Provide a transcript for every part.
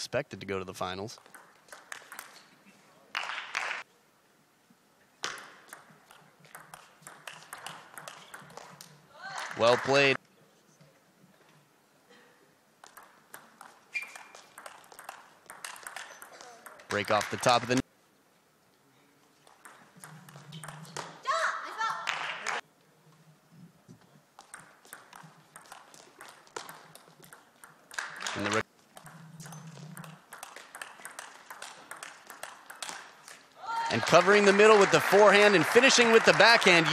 expected to go to the finals. Well played. Break off the top of the net. And covering the middle with the forehand and finishing with the backhand.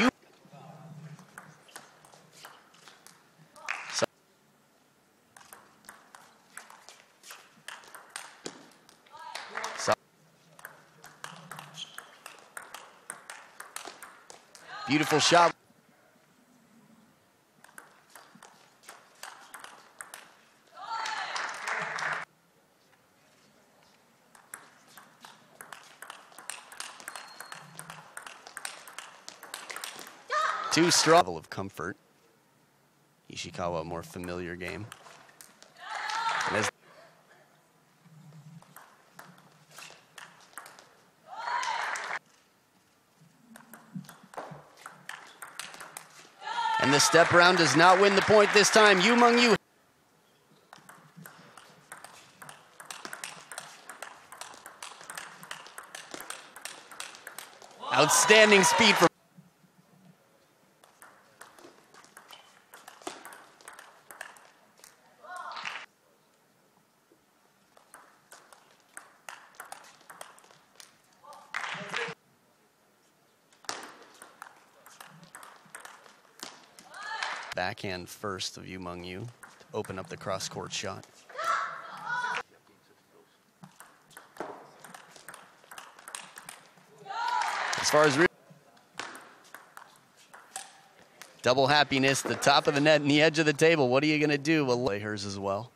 Beautiful shot. Too strong. Level of comfort. Ishikawa, a more familiar game. And the step round does not win the point this time. Yu Mengyu. Outstanding speed from. Backhand first of Yu Mengyu to open up the cross-court shot. As far as double happiness, the top of the net and the edge of the table. What are you going to do? Well, play hers as well.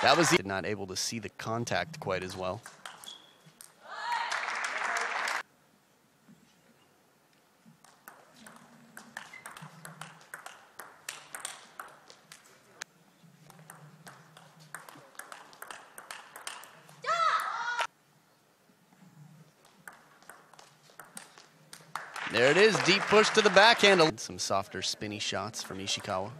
That was the not able to see the contact quite as well. There it is, deep push to the backhand. Some softer spinny shots from Ishikawa.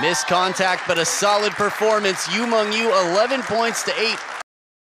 Missed contact, but a solid performance. Yu Mengyu, 11 points to 8.